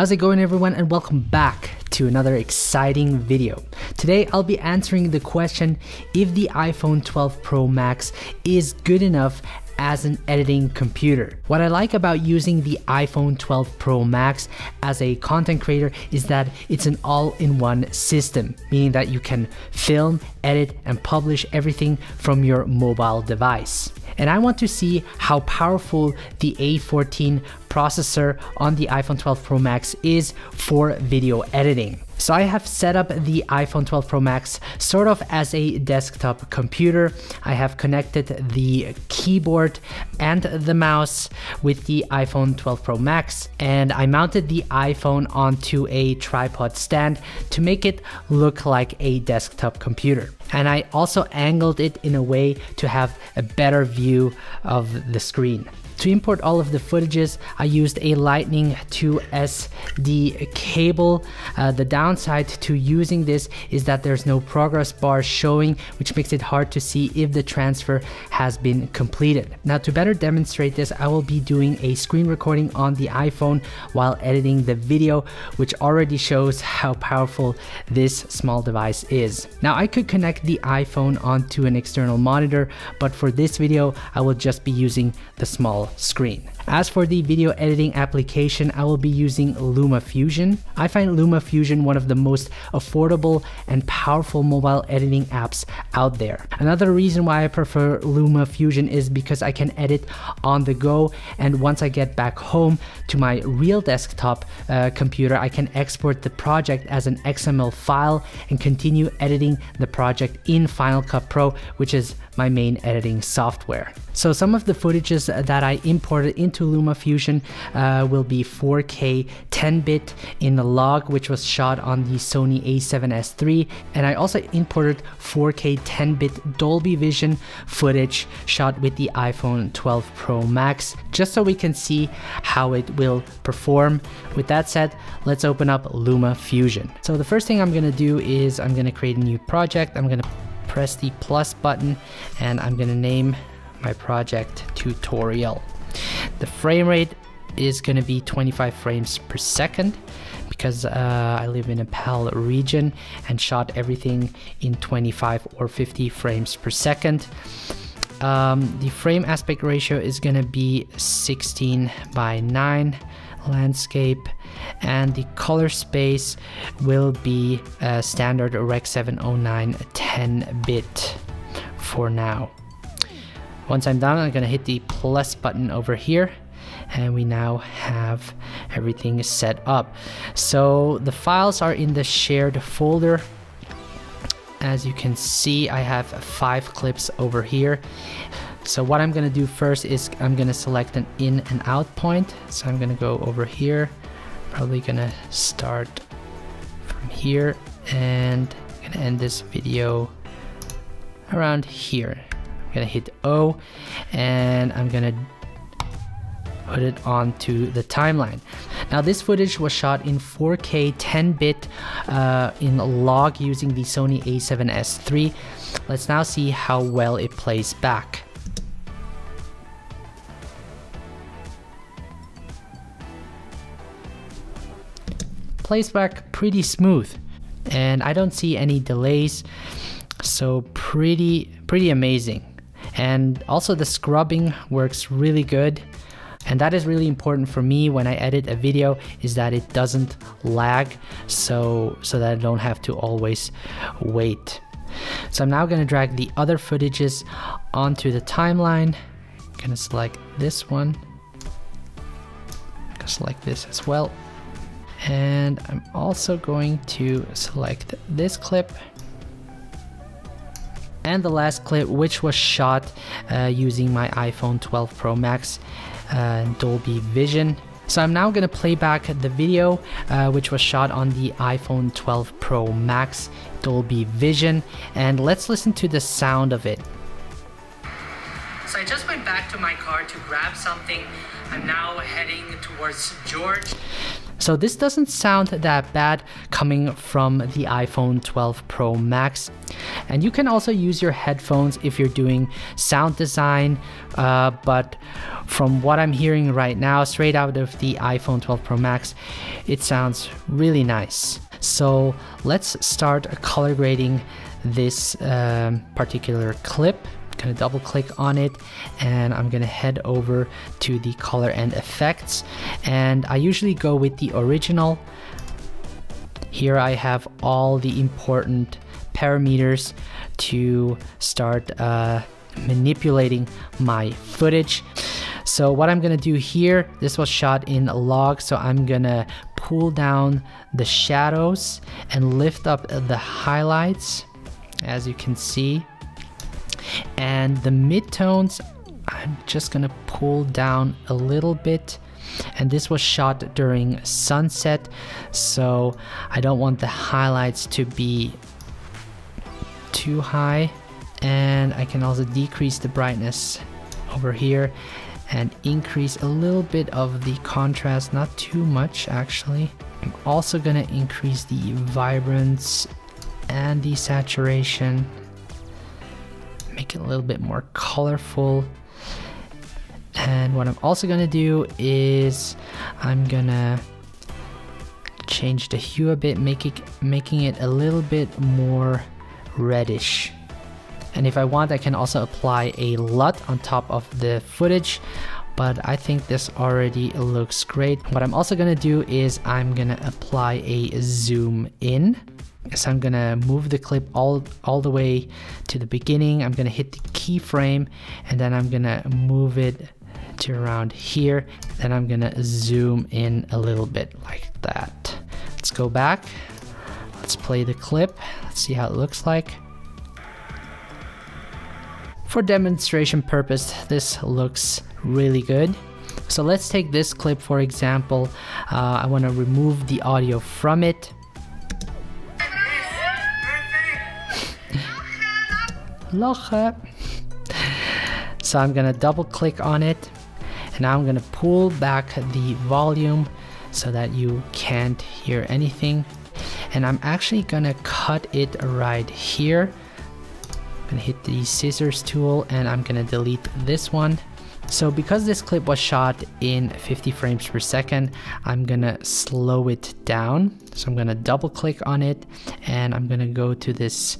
How's it going, everyone, and welcome back to another exciting video. Today I'll be answering the question if the iPhone 12 Pro Max is good enough as an editing computer. What I like about using the iPhone 12 Pro Max as a content creator is that it's an all-in-one system, meaning that you can film, edit, and publish everything from your mobile device. And I want to see how powerful the A14 processor on the iPhone 12 Pro Max is for video editing. So I have set up the iPhone 12 Pro Max sort of as a desktop computer. I have connected the keyboard and the mouse with the iPhone 12 Pro Max, and I mounted the iPhone onto a tripod stand to make it look like a desktop computer. And I also angled it in a way to have a better view of the screen. To import all of the footages, I used a Lightning to SD cable. The downside to using this is that there's no progress bar showing, which makes it hard to see if the transfer has been completed. Now, to better demonstrate this, I will be doing a screen recording on the iPhone while editing the video, which already shows how powerful this small device is. Now, I could connect the iPhone onto an external monitor, but for this video, I will just be using the small screen. As for the video editing application, I will be using LumaFusion. I find LumaFusion one of the most affordable and powerful mobile editing apps out there. Another reason why I prefer LumaFusion is because I can edit on the go, and once I get back home to my real desktop computer, I can export the project as an XML file and continue editing the project in Final Cut Pro, which is my main editing software. So some of the footages that I imported into LumaFusion will be 4K 10-bit in the log, which was shot on the Sony A7S III, and I also imported 4K 10-bit Dolby Vision footage shot with the iPhone 12 Pro Max, just so we can see how it will perform. With that said, let's open up LumaFusion. So the first thing I'm gonna do is I'm gonna create a new project. I'm gonna press the plus button, and I'm gonna name my project tutorial. The frame rate is gonna be 25 frames per second because I live in a PAL region and shot everything in 25 or 50 frames per second. The frame aspect ratio is gonna be 16:9 landscape, and the color space will be standard Rec. 709 10-bit for now. Once I'm done, I'm gonna hit the plus button over here, and we now have everything set up. So the files are in the shared folder. As you can see, I have 5 clips over here. So what I'm gonna do first is I'm gonna select an in and out point. So I'm gonna go over here, probably gonna start from here, and I'm gonna end this video around here. I'm gonna hit O, and I'm gonna put it onto the timeline. Now, this footage was shot in 4K 10-bit in log using the Sony A7S III. Let's now see how well it plays back. Plays back pretty smooth, and I don't see any delays, so pretty amazing. And also the scrubbing works really good, and that is really important for me when I edit a video, is that it doesn't lag, so that I don't have to always wait. So I'm now gonna drag the other footages onto the timeline. I'm gonna select this one, I'm gonna select this as well, and I'm also going to select this clip and the last clip, which was shot using my iPhone 12 Pro Max Dolby Vision. So I'm now gonna play back the video, which was shot on the iPhone 12 Pro Max Dolby Vision, and let's listen to the sound of it. So I just went back to my car to grab something. I'm now heading towards George. So this doesn't sound that bad coming from the iPhone 12 Pro Max. And you can also use your headphones if you're doing sound design, but from what I'm hearing right now, straight out of the iPhone 12 Pro Max, it sounds really nice. So let's start color grading this particular clip. Gonna double click on it, and I'm gonna head over to the color and effects, and I usually go with the original. Here I have all the important parameters to start manipulating my footage. So what I'm gonna do here, this was shot in a log, so I'm gonna pull down the shadows and lift up the highlights, as you can see. And the midtones, I'm just gonna pull down a little bit. And this was shot during sunset, so I don't want the highlights to be too high. And I can also decrease the brightness over here and increase a little bit of the contrast, not too much actually. I'm also gonna increase the vibrance and the saturation. Make it a little bit more colorful. And what I'm also gonna do is I'm gonna change the hue a bit, making it a little bit more reddish. And if I want, I can also apply a LUT on top of the footage, but I think this already looks great. What I'm also gonna do is I'm gonna apply a zoom in. So I'm gonna move the clip all the way to the beginning. I'm gonna hit the keyframe, and then I'm gonna move it to around here. Then I'm gonna zoom in a little bit like that. Let's go back. Let's play the clip. Let's see how it looks like. For demonstration purpose, this looks really good. So let's take this clip for example. I want to remove the audio from it. Lachen. So I'm gonna double click on it, and now I'm gonna pull back the volume so that you can't hear anything. And I'm actually gonna cut it right here. I'm gonna hit the scissors tool, and I'm gonna delete this one. So because this clip was shot in 50 frames per second, I'm gonna slow it down. So I'm gonna double click on it, and I'm gonna go to this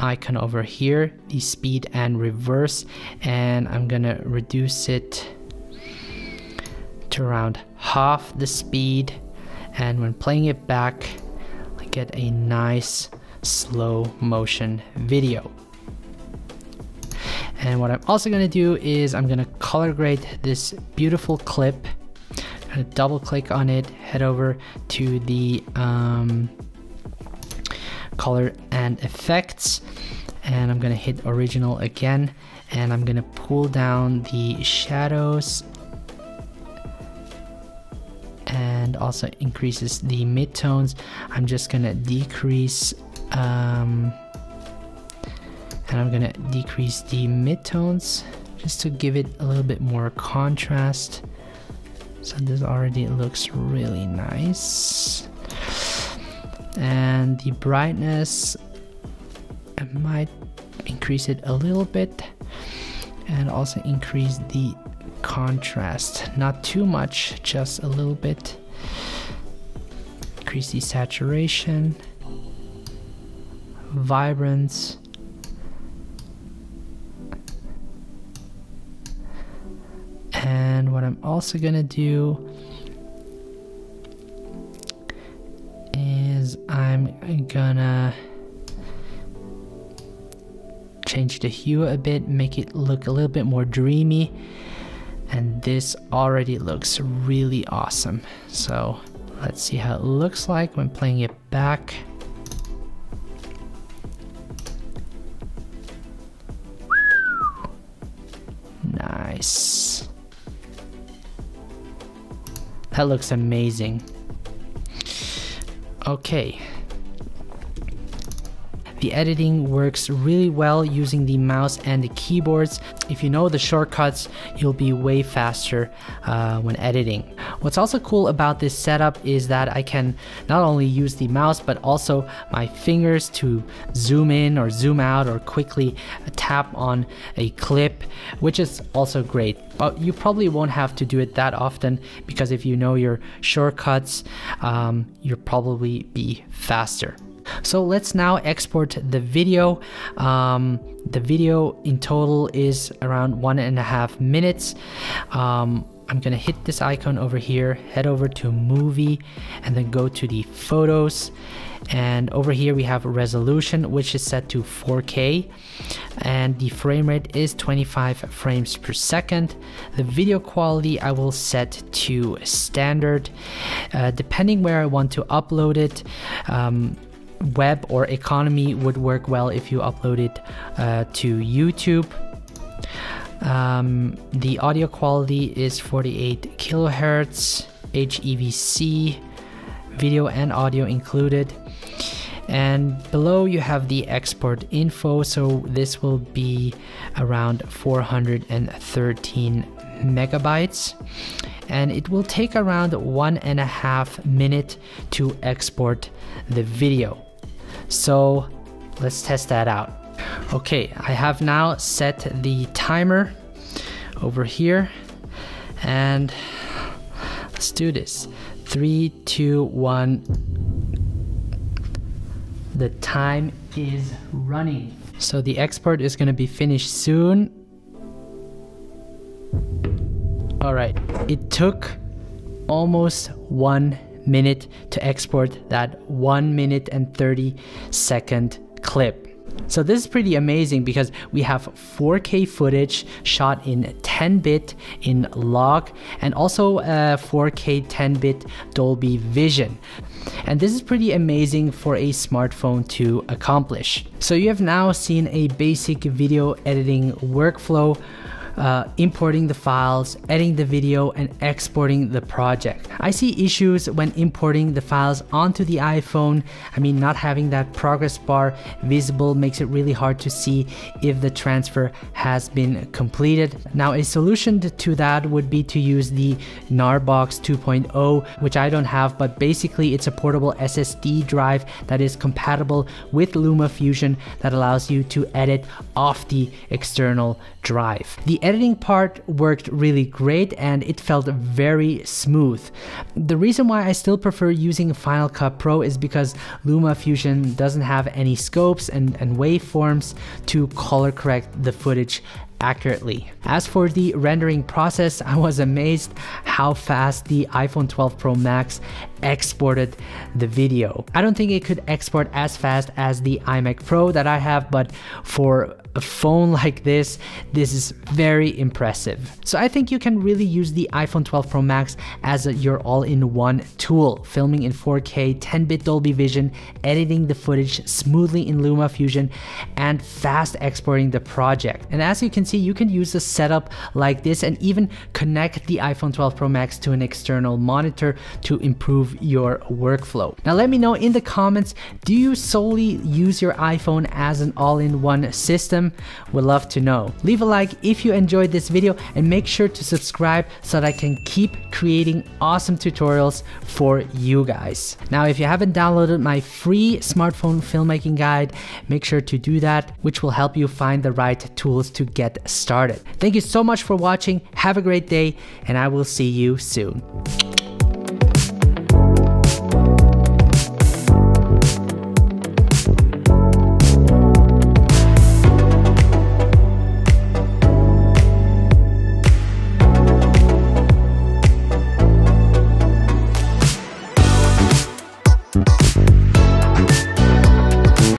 icon over here, the speed and reverse, and I'm gonna reduce it to around half the speed. And when playing it back, I get a nice slow motion video. And what I'm also gonna do is I'm gonna color grade this beautiful clip. I'm gonna double click on it, head over to the color and effects, and I'm gonna hit original again, and I'm gonna pull down the shadows and also increases the midtones. I'm just gonna decrease and I'm gonna decrease the midtones just to give it a little bit more contrast. So this already looks really nice. And the brightness, I might increase it a little bit, and also increase the contrast, not too much, just a little bit. Increase the saturation, vibrance, and what I'm also gonna do, I'm gonna change the hue a bit, make it look a little bit more dreamy. And this already looks really awesome. So let's see how it looks like when playing it back. Nice. That looks amazing. Okay. The editing works really well using the mouse and the keyboards. If you know the shortcuts, you'll be way faster when editing. What's also cool about this setup is that I can not only use the mouse but also my fingers to zoom in or zoom out or quickly tap on a clip, which is also great. But you probably won't have to do it that often because if you know your shortcuts, you'll probably be faster. So let's now export the video. The video in total is around 1.5 minutes. I'm gonna hit this icon over here, head over to movie, and then go to the photos. And over here we have resolution, which is set to 4K, and the frame rate is 25 frames per second. The video quality I will set to standard, depending where I want to upload it. Web or economy would work well if you upload it to YouTube. The audio quality is 48 kilohertz, HEVC, video and audio included. And below you have the export info, so this will be around 413 megabytes. And it will take around 1.5 minutes to export the video. So let's test that out. Okay, I have now set the timer over here and let's do this. 3, 2, 1. The time is running. So the export is going to be finished soon. All right, it took almost 1 minute to export that 1 minute and 30 second clip. So this is pretty amazing because we have 4K footage shot in 10-bit in log and also 4K 10-bit Dolby Vision. And this is pretty amazing for a smartphone to accomplish. So you have now seen a basic video editing workflow. Importing the files, editing the video, and exporting the project. I see issues when importing the files onto the iPhone. I mean, not having that progress bar visible makes it really hard to see if the transfer has been completed. Now, a solution to that would be to use the Gnarbox 2.0, which I don't have, but basically it's a portable SSD drive that is compatible with LumaFusion that allows you to edit off the external drive. The editing part worked really great and it felt very smooth. The reason why I still prefer using Final Cut Pro is because LumaFusion doesn't have any scopes and waveforms to color correct the footage accurately. As for the rendering process, I was amazed how fast the iPhone 12 Pro Max exported the video. I don't think it could export as fast as the iMac Pro that I have, but for a phone like this, this is very impressive. So I think you can really use the iPhone 12 Pro Max as your all-in-one tool, filming in 4K, 10-bit Dolby Vision, editing the footage smoothly in LumaFusion, and fast exporting the project. And as you can see, you can use a setup like this and even connect the iPhone 12 Pro Max to an external monitor to improve your workflow. Now let me know in the comments, do you solely use your iPhone as an all-in-one system? Would love to know. Leave a like if you enjoyed this video and make sure to subscribe so that I can keep creating awesome tutorials for you guys. Now, if you haven't downloaded my free smartphone filmmaking guide, make sure to do that, which will help you find the right tools to get started. Thank you so much for watching. Have a great day and I will see you soon.